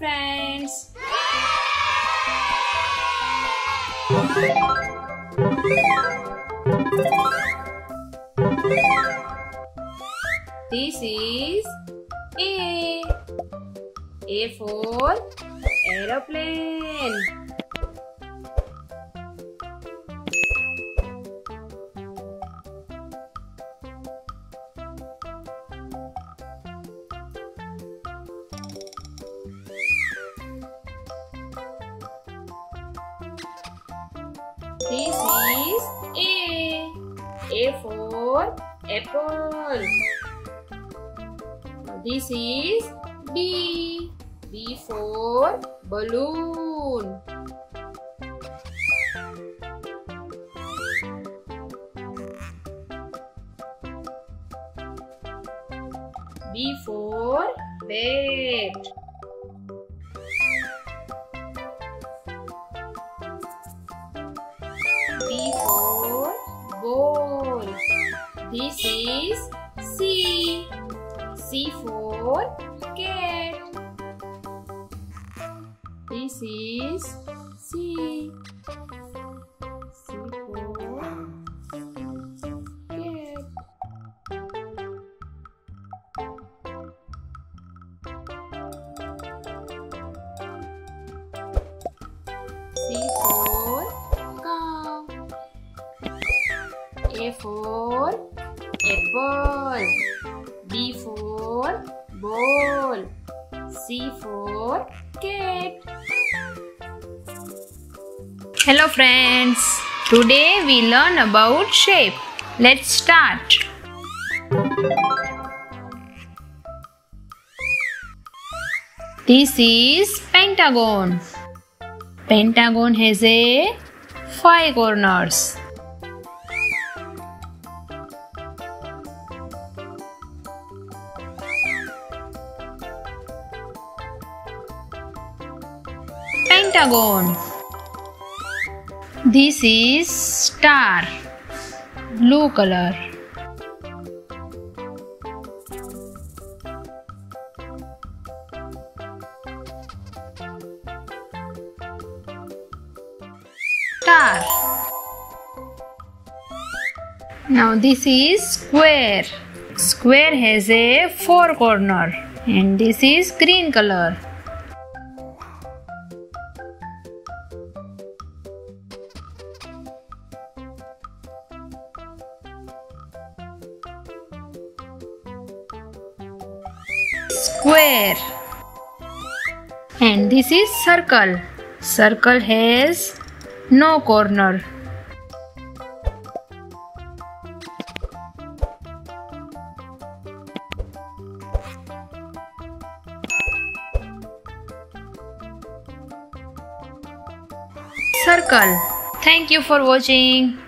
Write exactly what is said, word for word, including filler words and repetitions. friends. This is A. A for aeroplane. This is A. A for apple. This is B. B for balloon. B for bat. B for ball. This is C. C for cat. This is C. C for cat. C for cow. A for apple. B for ball. C for cat. Hello friends, today we learn about shape. Let's start. This is pentagon. Pentagon has a five corners. Pentagon. This is star, blue color. Star. Now this is square. Square has a four corner and this is green color. Square. And this is circle. Circle has no corner. Circle. Thank you for watching.